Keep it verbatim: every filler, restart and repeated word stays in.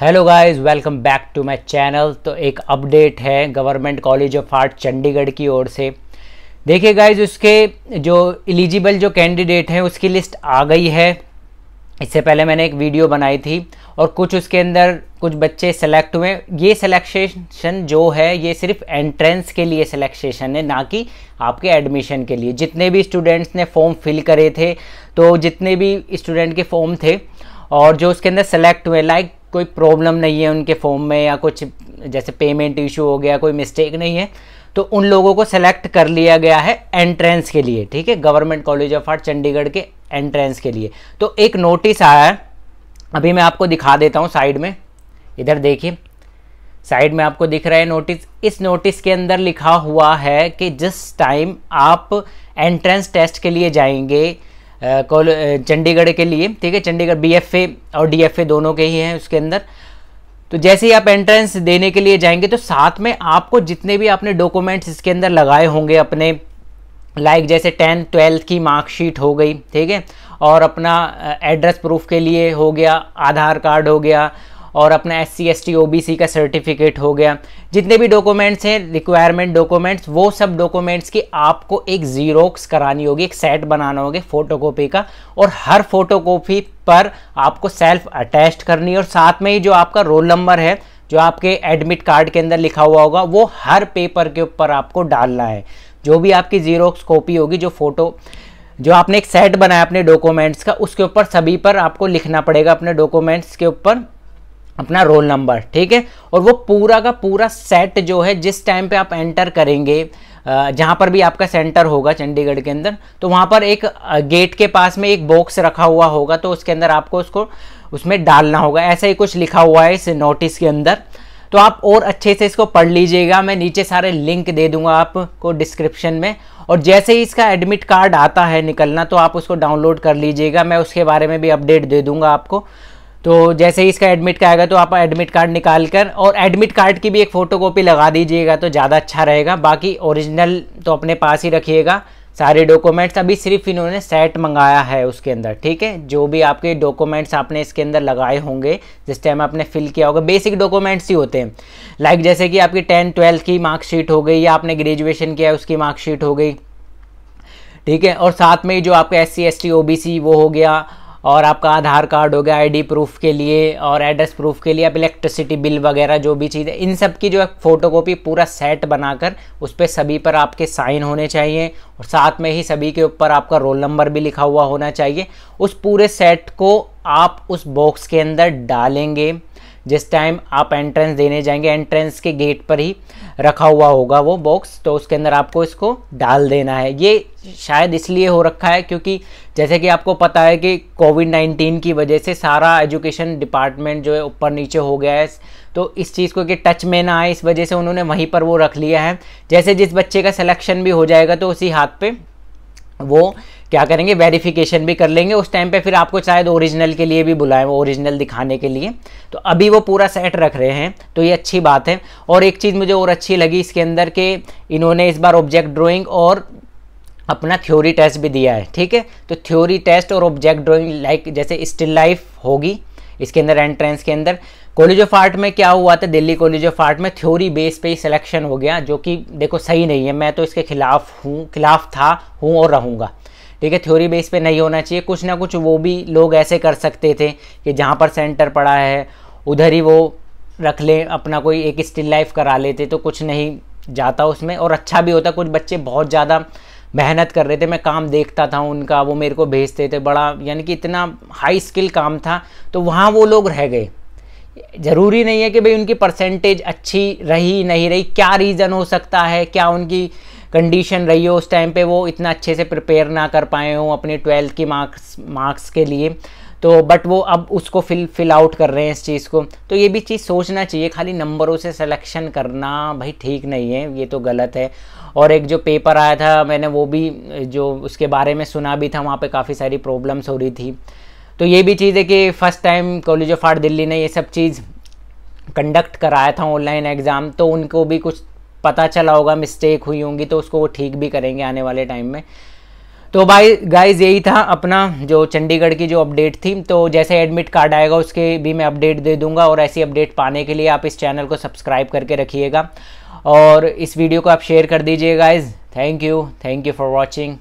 Hello guys, welcome back to my channel. तो एक update है government college of art Chandigarh की ओर से। देखिए गाइस, उसके जो एलिजिबल जो कैंडिडेट हैं उसकी लिस्ट आ गई है। इससे पहले मैंने एक वीडियो बनाई थी और कुछ उसके अंदर कुछ बच्चे सेलेक्ट हुए। ये सिलेक्शन जो है ये सिर्फ एंट्रेंस के लिए सिलेक्शन है, ना कि आपके एडमिशन के लिए। जितने भी स्टूडेंट्स ने फॉर्म फिल करे थे, तो जितने भी स्टूडेंट के फॉर्म थे और जो उसके अंदर सेलेक्ट हुए, लाइक कोई प्रॉब्लम नहीं है उनके फॉर्म में या कुछ जैसे पेमेंट इशू हो गया, कोई मिस्टेक नहीं है, तो उन लोगों को सेलेक्ट कर लिया गया है एंट्रेंस के लिए। ठीक है, government college of art Chandigarh के एंट्रेंस के लिए। तो एक नोटिस आया है, अभी मैं आपको दिखा देता हूँ। साइड में इधर देखिए, साइड में आपको दिख रहा है नोटिस। इस नोटिस के अंदर लिखा हुआ है कि जिस टाइम आप एंट्रेंस टेस्ट के लिए जाएंगे चंडीगढ़ के लिए, ठीक है, चंडीगढ़ बीएफए और डीएफए दोनों के ही हैं उसके अंदर, तो जैसे ही आप एंट्रेंस देने के लिए जाएंगे तो साथ में आपको जितने भी आपने डॉक्यूमेंट्स इसके अंदर लगाए होंगे अपने, लाइक जैसे टेंथ ट्वेल्थ की मार्कशीट हो गई, ठीक है, और अपना एड्रेस प्रूफ के लिए हो गया, आधार कार्ड हो गया, और अपना S C S T O B C का सर्टिफिकेट हो गया। जितने भी डॉक्यूमेंट्स हैं, रिक्वायरमेंट डॉक्यूमेंट्स, वो सब डॉक्यूमेंट्स की आपको एक जीरोक्स करानी होगी, एक सेट बनाना होगा फोटोकॉपी का, और हर फोटोकॉपी पर आपको सेल्फ अटैच करनी है। और साथ में ही जो आपका रोल नंबर है, जो आपके एडमिट कार्ड के अंदर लिखा हुआ होगा, वो हर पेपर के ऊपर आपको डालना है। जो भी आपकी जीरोक्स कॉपी होगी, जो फोटो जो आपने एक सेट बनाया अपने डॉक्यूमेंट्स का, उसके ऊपर सभी पर आपको लिखना पड़ेगा अपने डॉक्यूमेंट्स के ऊपर अपना रोल नंबर, ठीक है। और वो पूरा का पूरा सेट जो है, जिस टाइम पे आप एंटर करेंगे, जहाँ पर भी आपका सेंटर होगा चंडीगढ़ के अंदर, तो वहाँ पर एक गेट के पास में एक बॉक्स रखा हुआ होगा, तो उसके अंदर आपको उसको उसमें डालना होगा। ऐसा ही कुछ लिखा हुआ है इस नोटिस के अंदर, तो आप और अच्छे से इसको पढ़ लीजिएगा। मैं नीचे सारे लिंक दे दूँगा आपको डिस्क्रिप्शन में, और जैसे ही इसका एडमिट कार्ड आता है निकलना, तो आप उसको डाउनलोड कर लीजिएगा। मैं उसके बारे में भी अपडेट दे दूँगा आपको। तो जैसे ही इसका एडमिट कार्ड आएगा, तो आप एडमिट कार्ड निकाल कर, और एडमिट कार्ड की भी एक फ़ोटोकॉपी लगा दीजिएगा तो ज़्यादा अच्छा रहेगा। बाकी ओरिजिनल तो अपने पास ही रखिएगा सारे डॉक्यूमेंट्स। अभी सिर्फ इन्होंने सेट मंगाया है उसके अंदर, ठीक है। जो भी आपके डॉक्यूमेंट्स आपने इसके अंदर लगाए होंगे जिस टाइम आपने फिल किया होगा, बेसिक डॉक्यूमेंट्स ही होते हैं, लाइक जैसे कि आपकी टेंथ ट्वेल्थ की मार्कशीट हो गई, या आपने ग्रेजुएशन किया है उसकी मार्कशीट हो गई, ठीक है। और साथ में जो आपका S C S T O B C वो हो गया, और आपका आधार कार्ड हो गया आईडी प्रूफ के लिए और एड्रेस प्रूफ के लिए, आप इलेक्ट्रिसिटी बिल वगैरह जो भी चीज़ है, इन सब की जो है फ़ोटोकॉपी पूरा सेट बनाकर उस पर सभी पर आपके साइन होने चाहिए, और साथ में ही सभी के ऊपर आपका रोल नंबर भी लिखा हुआ होना चाहिए। उस पूरे सेट को आप उस बॉक्स के अंदर डालेंगे जिस टाइम आप एंट्रेंस देने जाएंगे। एंट्रेंस के गेट पर ही रखा हुआ होगा वो बॉक्स, तो उसके अंदर आपको इसको डाल देना है। ये शायद इसलिए हो रखा है क्योंकि जैसे कि आपको पता है कि कोविड नाइन्टीन की वजह से सारा एजुकेशन डिपार्टमेंट जो है ऊपर नीचे हो गया है, तो इस चीज़ को कि टच में ना आए, इस वजह से उन्होंने वहीं पर वो रख लिया है। जैसे जिस बच्चे का सिलेक्शन भी हो जाएगा, तो उसी हाथ पर वो क्या करेंगे, वेरिफिकेशन भी कर लेंगे उस टाइम पे। फिर आपको शायद ओरिजिनल के लिए भी बुलाएं, वो ओरिजिनल दिखाने के लिए। तो अभी वो पूरा सेट रख रहे हैं, तो ये अच्छी बात है। और एक चीज़ मुझे और अच्छी लगी इसके अंदर कि इन्होंने इस बार ऑब्जेक्ट ड्राइंग और अपना थ्योरी टेस्ट भी दिया है, ठीक है। तो थ्योरी टेस्ट और ऑब्जेक्ट ड्राइंग, लाइक जैसे स्टिल लाइफ होगी इसके अंदर एंट्रेंस के अंदर। कॉलेज ऑफ आर्ट में क्या हुआ था, दिल्ली कॉलेज ऑफ आर्ट में थ्योरी बेस पे ही सिलेक्शन हो गया, जो कि देखो सही नहीं है। मैं तो इसके खिलाफ हूँ, खिलाफ था, हूँ और रहूँगा, ठीक है। थ्योरी बेस पे नहीं होना चाहिए, कुछ ना कुछ वो भी लोग ऐसे कर सकते थे कि जहाँ पर सेंटर पड़ा है उधर ही वो रख लें, अपना कोई एक स्टिल लाइफ करा लेते, तो कुछ नहीं जाता उसमें, और अच्छा भी होता। कुछ बच्चे बहुत ज़्यादा मेहनत कर रहे थे, मैं काम देखता था उनका, वो मेरे को भेजते थे, बड़ा यानी कि इतना हाई स्किल काम था, तो वहाँ वो लोग रह गए। ज़रूरी नहीं है कि भाई उनकी परसेंटेज अच्छी रही नहीं रही, क्या रीज़न हो सकता है, क्या उनकी कंडीशन रही हो उस टाइम पे, वो इतना अच्छे से प्रिपेयर ना कर पाए हों अपने ट्वेल्थ की मार्क्स मार्क्स के लिए, तो बट वो अब उसको फिल फिल आउट कर रहे हैं इस चीज़ को। तो ये भी चीज़ सोचना चाहिए, खाली नंबरों से सिलेक्शन करना भाई ठीक नहीं है, ये तो गलत है। और एक जो पेपर आया था, मैंने वो भी जो उसके बारे में सुना भी था, वहाँ पे काफ़ी सारी प्रॉब्लम्स हो रही थी, तो ये भी चीज़ है कि first time college of art Delhi ने ये सब चीज़ कंडक्ट कराया था ऑनलाइन एग्ज़ाम, तो उनको भी कुछ पता चला होगा, मिस्टेक हुई होंगी, तो उसको वो ठीक भी करेंगे आने वाले टाइम में। तो भाई गाइज यही था अपना जो चंडीगढ़ की जो अपडेट थी। तो जैसे एडमिट कार्ड आएगा उसके भी मैं अपडेट दे दूंगा, और ऐसी अपडेट पाने के लिए आप इस चैनल को सब्सक्राइब करके रखिएगा और इस वीडियो को आप शेयर कर दीजिए guys. Thank you, thank you for watching.